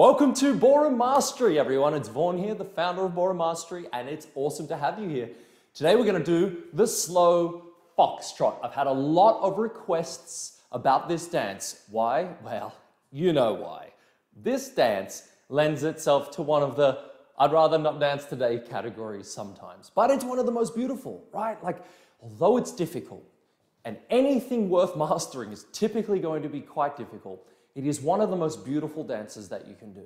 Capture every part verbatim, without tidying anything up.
Welcome to Ballroom Mastery, everyone. It's Vaughan here, the founder of Ballroom Mastery, and it's awesome to have you here. Today we're going to do the Slow Foxtrot. I've had a lot of requests about this dance. Why? Well, you know why. This dance lends itself to one of the I'd rather not dance today categories sometimes, but it's one of the most beautiful, right? Like, although it's difficult, and anything worth mastering is typically going to be quite difficult, it is one of the most beautiful dances that you can do.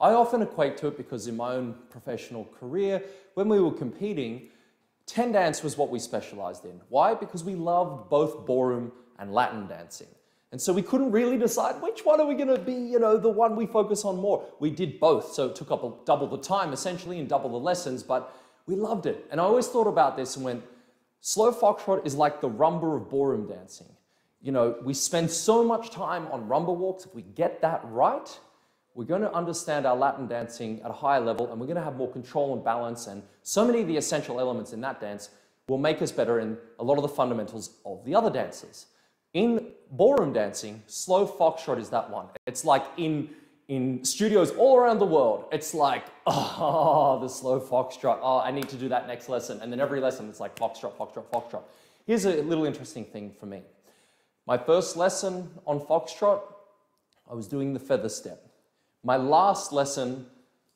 I often equate to it because in my own professional career, when we were competing, ten dance was what we specialized in. Why? Because we loved both ballroom and Latin dancing. And so we couldn't really decide which one are we going to be, you know, the one we focus on more. We did both, so it took up double the time essentially and double the lessons, but we loved it. And I always thought about this and went, Slow Foxtrot is like the rumba of ballroom dancing. You know, we spend so much time on rumba walks. If we get that right, we're going to understand our Latin dancing at a higher level, and we're going to have more control and balance, and so many of the essential elements in that dance will make us better in a lot of the fundamentals of the other dances. In ballroom dancing, Slow Foxtrot is that one. It's like in, in studios all around the world, it's like, oh, the Slow Foxtrot. Oh, I need to do that next lesson. And then every lesson, it's like Foxtrot, Foxtrot, Foxtrot. Here's a little interesting thing for me. My first lesson on Foxtrot, I was doing the Feather Step. My last lesson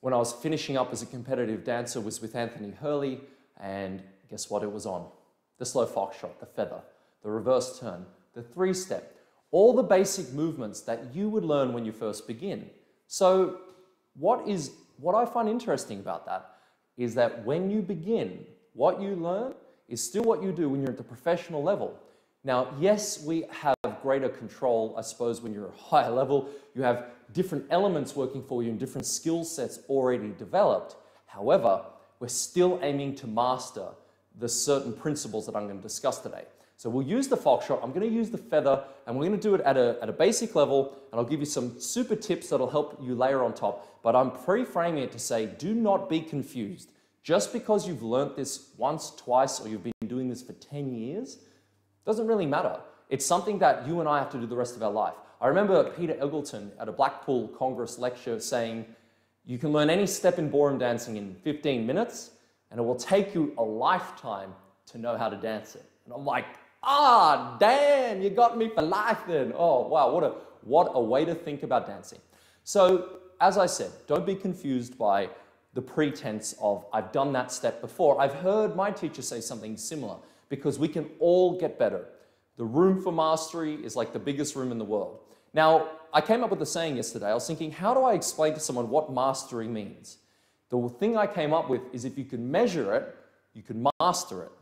when I was finishing up as a competitive dancer was with Anthony Hurley, and guess what it was on? The Slow Foxtrot, the Feather, the reverse turn, the three step, all the basic movements that you would learn when you first begin. So what is, what I find interesting about that is that when you begin, what you learn is still what you do when you're at the professional level. Now, yes, we have greater control, I suppose, when you're at a higher level. You have different elements working for you and different skill sets already developed. However, we're still aiming to master the certain principles that I'm going to discuss today. So we'll use the Foxtrot, I'm going to use the Feather, and we're going to do it at a, at a basic level, and I'll give you some super tips that'll help you layer on top, but I'm pre-framing it to say, do not be confused. Just because you've learnt this once, twice, or you've been doing this for ten years, doesn't really matter. It's something that you and I have to do the rest of our life. I remember Peter Eggleton at a Blackpool Congress lecture saying, you can learn any step in ballroom dancing in fifteen minutes, and it will take you a lifetime to know how to dance it. And I'm like, ah, damn, you got me for life then. Oh, wow, what a, what a way to think about dancing. So, as I said, don't be confused by the pretense of, I've done that step before. I've heard my teacher say something similar, because we can all get better. The room for mastery is like the biggest room in the world. Now, I came up with a saying yesterday. I was thinking, how do I explain to someone what mastery means? The thing I came up with is if you can measure it, you can master it.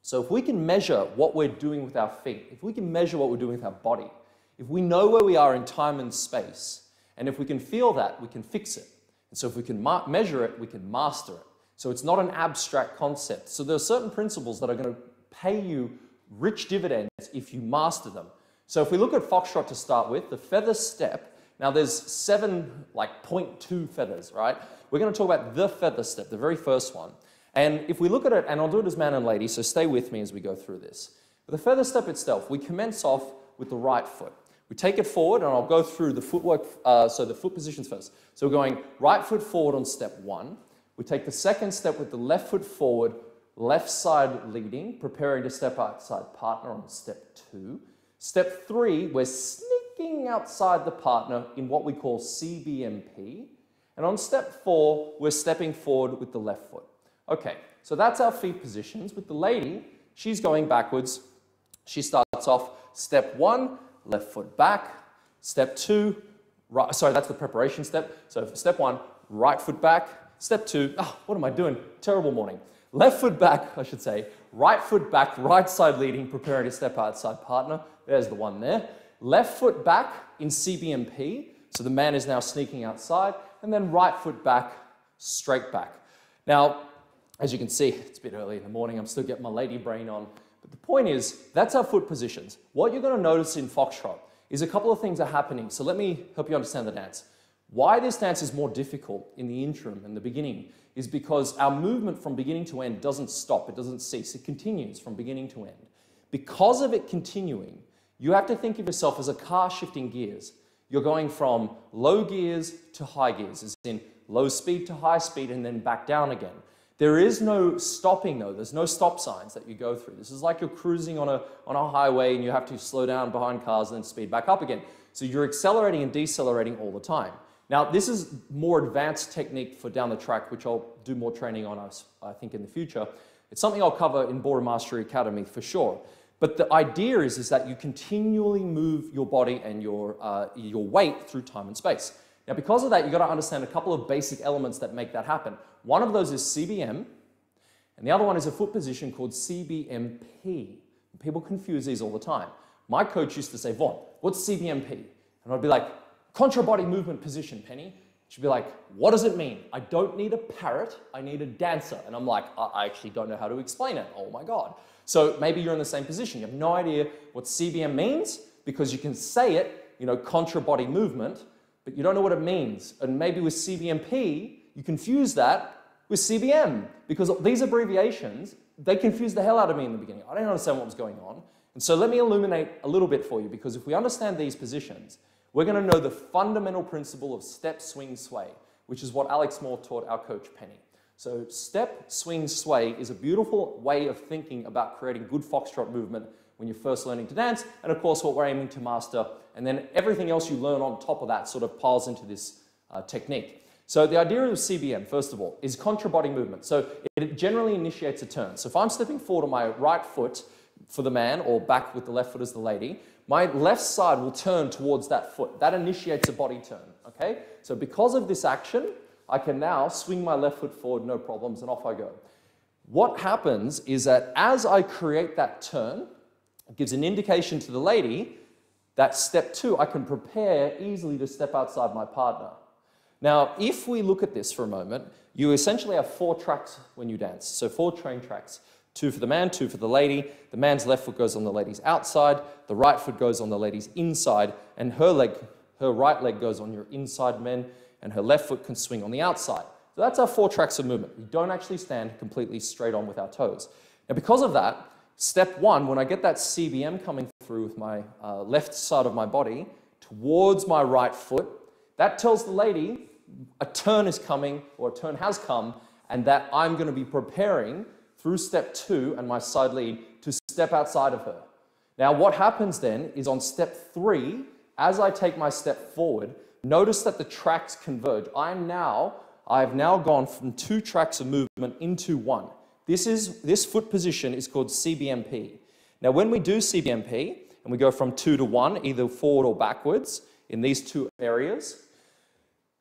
So if we can measure what we're doing with our feet, if we can measure what we're doing with our body, if we know where we are in time and space, and if we can feel that, we can fix it. And so if we can measure it, we can master it. So it's not an abstract concept. So there are certain principles that are going to pay you rich dividends if you master them. So if we look at Foxtrot to start with, the Feather Step, now there's seven, like point two feathers, right? We're going to talk about the Feather Step, the very first one. And if we look at it, and I'll do it as man and lady, so stay with me as we go through this. But the Feather Step itself, we commence off with the right foot. We take it forward, and I'll go through the footwork, uh, so the foot positions first. So we're going right foot forward on step one. We take the second step with the left foot forward, left side leading, preparing to step outside partner on step two. Step three, we're sneaking outside the partner in what we call C B M P. And on step four, we're stepping forward with the left foot. Okay, so that's our feet positions. With the lady, she's going backwards. She starts off step one, left foot back, step two, right, sorry, that's the preparation step. So step one, right foot back, step two, oh, what am I doing? Terrible morning. Left foot back, I should say, right foot back, right side leading, preparing to step outside partner. There's the one there. Left foot back in C B M P, so the man is now sneaking outside, and then right foot back, straight back. Now, as you can see, it's a bit early in the morning, I'm still getting my lady brain on. But the point is, that's our foot positions. What you're going to notice in Foxtrot is a couple of things are happening. So let me help you understand the dance. Why this dance is more difficult in the interim and the beginning is because our movement from beginning to end doesn't stop, it doesn't cease, it continues from beginning to end. Because of it continuing, you have to think of yourself as a car shifting gears. You're going from low gears to high gears, as in low speed to high speed and then back down again. There is no stopping though, there's no stop signs that you go through. This is like you're cruising on a, on a highway and you have to slow down behind cars and then speed back up again. So you're accelerating and decelerating all the time. Now this is more advanced technique for down the track, which I'll do more training on I think in the future. It's something I'll cover in Ballroom Mastery Academy for sure. But the idea is, is that you continually move your body and your, uh, your weight through time and space. Now because of that, you've got to understand a couple of basic elements that make that happen. One of those is C B M, and the other one is a foot position called C B M P. People confuse these all the time. My coach used to say, Vaughn, what's C B M P? And I'd be like, contra body movement position, Penny. She'd be like, what does it mean? I don't need a parrot, I need a dancer. And I'm like, I actually don't know how to explain it. Oh my God. So maybe you're in the same position. You have no idea what C B M means because you can say it, you know, contra body movement, but you don't know what it means. And maybe with C B M P, you confuse that with C B M because these abbreviations, they confused the hell out of me in the beginning. I didn't understand what was going on. And so let me illuminate a little bit for you, because if we understand these positions, we're going to know the fundamental principle of step, swing, sway, which is what Alex Moore taught our coach Penny. So step, swing, sway is a beautiful way of thinking about creating good foxtrot movement when you're first learning to dance, and of course what we're aiming to master, and then everything else you learn on top of that sort of piles into this uh, technique. So the idea of C B M, first of all, is contra body movement. So it generally initiates a turn. So if I'm stepping forward on my right foot for the man, or back with the left foot as the lady, my left side will turn towards that foot. That initiates a body turn, okay? So because of this action, I can now swing my left foot forward, no problems, and off I go. What happens is that as I create that turn, it gives an indication to the lady that step two, I can prepare easily to step outside my partner. Now, if we look at this for a moment, you essentially have four tracks when you dance, so four train tracks. Two for the man, two for the lady. The man's left foot goes on the lady's outside, the right foot goes on the lady's inside, and her leg, her right leg goes on your inside men, and her left foot can swing on the outside. So that's our four tracks of movement. We don't actually stand completely straight on with our toes. Now because of that, step one, when I get that C B M coming through with my uh, left side of my body towards my right foot, that tells the lady a turn is coming, or a turn has come, and that I'm going to be preparing through step two and my side lead to step outside of her. Now what happens then is on step three, as I take my step forward, notice that the tracks converge. I'm now, I've now gone from two tracks of movement into one. This is, this foot position is called C B M P. Now when we do C B M P and we go from two to one, either forward or backwards in these two areas,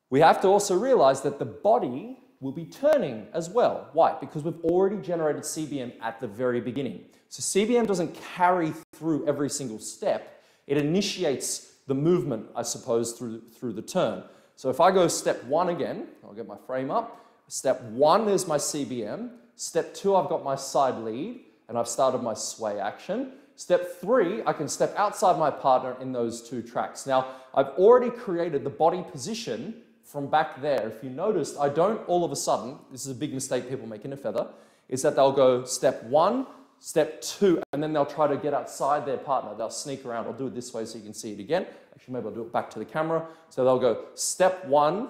we have to also realize that the body will be turning as well. Why? Because we've already generated C B M at the very beginning. So C B M doesn't carry through every single step. It initiates the movement, I suppose, through, through the turn. So if I go step one again, I'll get my frame up. Step one is my C B M. Step two, I've got my side lead and I've started my sway action. Step three, I can step outside my partner in those two tracks. Now, I've already created the body position from back there. If you noticed, I don't all of a sudden, this is a big mistake people make in a feather, is that they'll go step one, step two, and then they'll try to get outside their partner. They'll sneak around. I'll do it this way so you can see it again. Actually, maybe I'll do it back to the camera. So they'll go step one,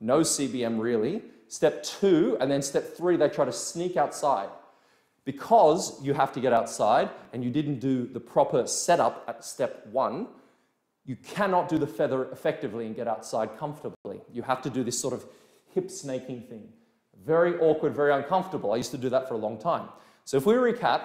no C B M really, step two, and then step three, they try to sneak outside. Because you have to get outside and you didn't do the proper setup at step one, you cannot do the feather effectively and get outside comfortably. You have to do this sort of hip snaking thing. Very awkward, very uncomfortable. I used to do that for a long time. So if we recap,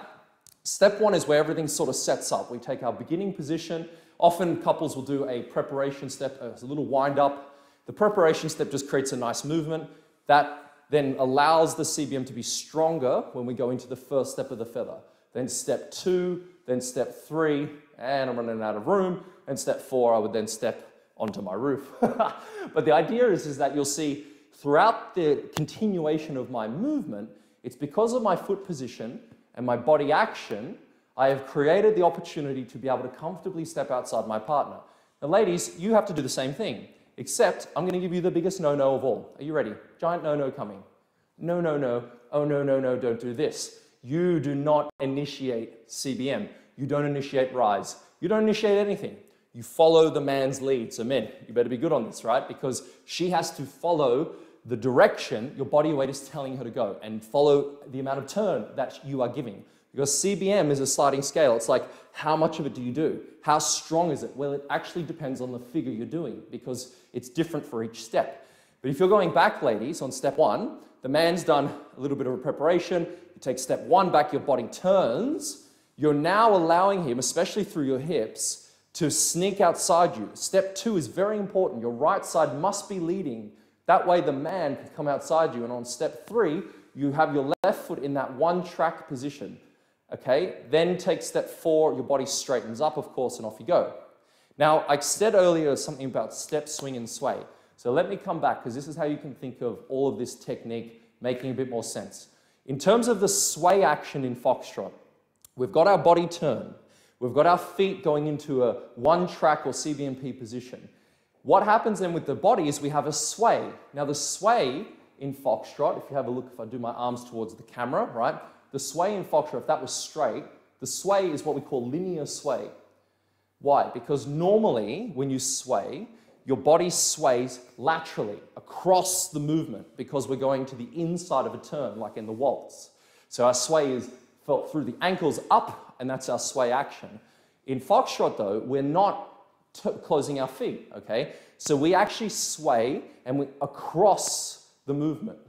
step one is where everything sort of sets up. We take our beginning position. Often couples will do a preparation step, a little wind up. The preparation step just creates a nice movement. That then allows the C B M to be stronger when we go into the first step of the feather. Then step two, then step three, and I'm running out of room, and step four, I would then step onto my roof. But the idea is, is that you'll see throughout the continuation of my movement, it's because of my foot position and my body action, I have created the opportunity to be able to comfortably step outside my partner. Now ladies, you have to do the same thing, except I'm gonna give you the biggest no-no of all. Are you ready? Giant no-no coming. No, no, no, oh no, no, no, don't do this. You do not initiate C B M. You don't initiate rise. You don't initiate anything. You follow the man's lead. So men, you better be good on this, right? Because she has to follow the direction your body weight is telling her to go and follow the amount of turn that you are giving. Because C B M is a sliding scale. It's like, how much of it do you do? How strong is it? Well, it actually depends on the figure you're doing because it's different for each step. But if you're going back, ladies, on step one, the man's done a little bit of a preparation. You take step one back, your body turns. You're now allowing him, especially through your hips, to sneak outside you. Step two is very important. Your right side must be leading. That way the man can come outside you. And on step three, you have your left foot in that one track position. Okay, then take step four, your body straightens up, of course, and off you go. Now, I said earlier something about step, swing, and sway. So let me come back, because this is how you can think of all of this technique making a bit more sense. In terms of the sway action in Foxtrot, we've got our body turn. We've got our feet going into a one-track or C B M P position. What happens then with the body is we have a sway. Now, the sway in Foxtrot, if you have a look, if I do my arms towards the camera, right? The sway in Foxtrot, if that was straight, the sway is what we call linear sway. Why? Because normally when you sway, your body sways laterally across the movement because we're going to the inside of a turn, like in the waltz. So our sway is felt through the ankles up, and that's our sway action. In Foxtrot, though, we're not closing our feet, okay? So we actually sway and we across the movement.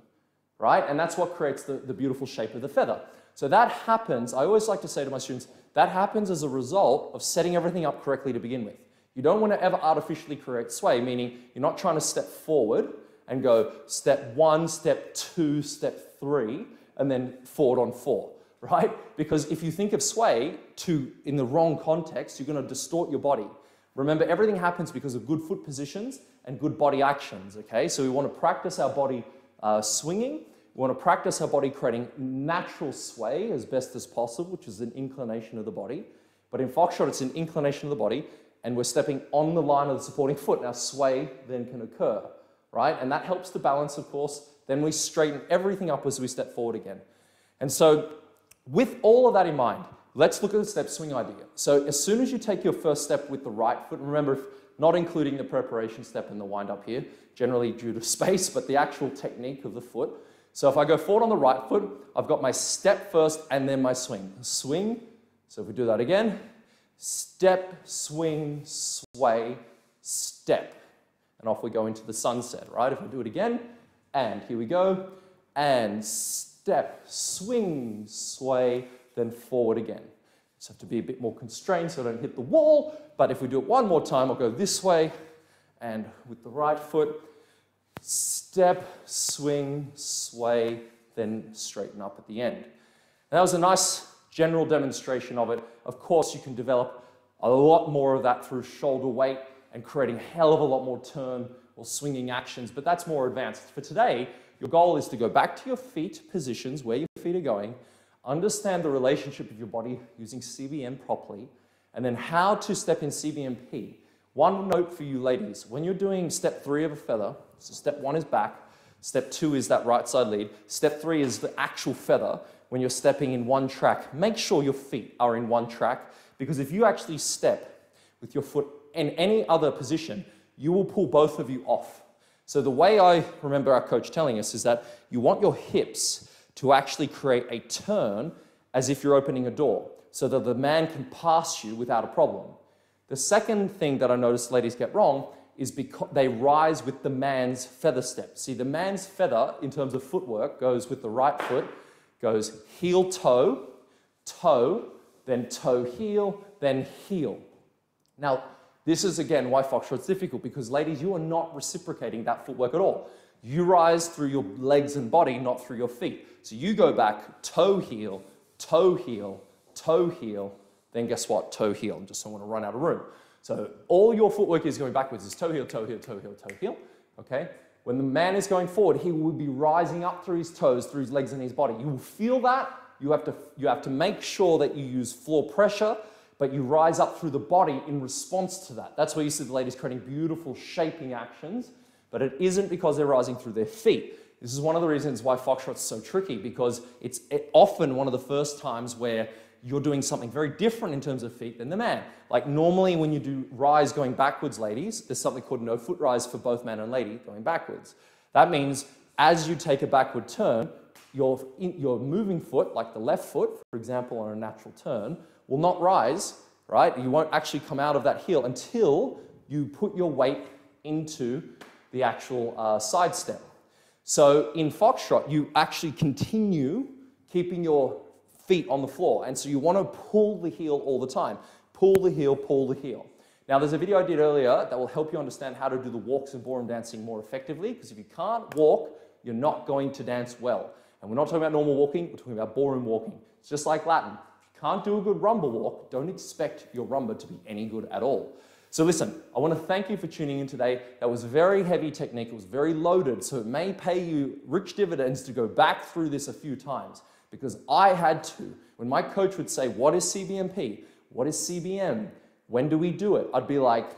Right? And that's what creates the, the beautiful shape of the feather. So that happens, I always like to say to my students, that happens as a result of setting everything up correctly to begin with. You don't want to ever artificially create sway, meaning you're not trying to step forward and go step one, step two, step three, and then forward on four, right? Because if you think of sway to, in the wrong context, you're going to distort your body. Remember, everything happens because of good foot positions and good body actions, okay? So we want to practice our body uh, swinging. We want to practice our body creating natural sway as best as possible, which is an inclination of the body. But in Foxtrot, it's an inclination of the body, and we're stepping on the line of the supporting foot. Now, sway then can occur, right? And that helps to balance, of course. Then we straighten everything up as we step forward again. And so, with all of that in mind, let's look at the step swing idea. So, as soon as you take your first step with the right foot, remember, if not including the preparation step and the wind up here, generally due to space, but the actual technique of the foot. So if I go forward on the right foot, I've got my step first and then my swing. Swing, so if we do that again, step, swing, sway, step. And off we go into the sunset, right? If I do it again, and here we go, and step, swing, sway, then forward again. Just have to be a bit more constrained so I don't hit the wall, but if we do it one more time, I'll go this way, and with the right foot, step, swing, sway, then straighten up at the end. And that was a nice general demonstration of it. Of course, you can develop a lot more of that through shoulder weight and creating a hell of a lot more turn or swinging actions, but that's more advanced. For today, your goal is to go back to your feet positions, where your feet are going, understand the relationship of your body using C B M properly, and then how to step in C B M P. One note for you ladies, when you're doing step three of a feather, so step one is back, step two is that right side lead, step three is the actual feather when you're stepping in one track. Make sure your feet are in one track, because if you actually step with your foot in any other position, you will pull both of you off. So the way I remember our coach telling us is that you want your hips to actually create a turn as if you're opening a door, so that the man can pass you without a problem. The second thing that I noticed ladies get wrong is because they rise with the man's feather step. See, the man's feather, in terms of footwork, goes with the right foot, goes heel, toe, toe, then toe, heel, then heel. Now, this is again why Foxtrot's difficult, because ladies, you are not reciprocating that footwork at all. You rise through your legs and body, not through your feet. So you go back, toe, heel, toe, heel, toe, heel, then guess what? Toe, heel. I just don't want to run out of room. So all your footwork is going backwards is toe, heel, toe, heel, toe, heel, toe, heel, okay? When the man is going forward, he will be rising up through his toes, through his legs and his body. You will feel that. You have to, you have to make sure that you use floor pressure, but you rise up through the body in response to that. That's where you see the ladies creating beautiful shaping actions, but it isn't because they're rising through their feet. This is one of the reasons why Foxtrot's so tricky, because it's often one of the first times where you're doing something very different in terms of feet than the man. Like normally when you do rise going backwards, ladies, there's something called no foot rise for both man and lady going backwards. That means as you take a backward turn, your, your moving foot, like the left foot, for example, on a natural turn, will not rise, right? You won't actually come out of that heel until you put your weight into the actual uh, side step. So in Foxtrot, you actually continue keeping your feet on the floor. And so you want to pull the heel all the time. Pull the heel, pull the heel. Now there's a video I did earlier that will help you understand how to do the walks in ballroom dancing more effectively, because if you can't walk, you're not going to dance well. And we're not talking about normal walking, we're talking about ballroom walking. It's just like Latin. If you can't do a good rumba walk, don't expect your rumba to be any good at all. So listen, I want to thank you for tuning in today. That was a very heavy technique, it was very loaded, so it may pay you rich dividends to go back through this a few times, because I had to. When my coach would say, what is C B M P? What is C B M? When do we do it? I'd be like,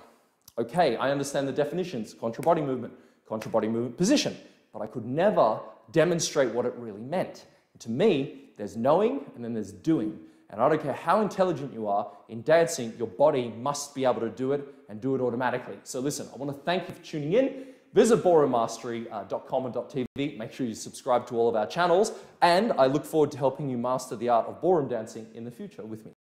okay, I understand the definitions, contra-body movement, contra-body movement position, but I could never demonstrate what it really meant. And to me, there's knowing and then there's doing. And I don't care how intelligent you are, in dancing, your body must be able to do it and do it automatically. So listen, I want to thank you for tuning in. Visit ballroom mastery dot com and .tv. Make sure you subscribe to all of our channels. And I look forward to helping you master the art of ballroom dancing in the future with me.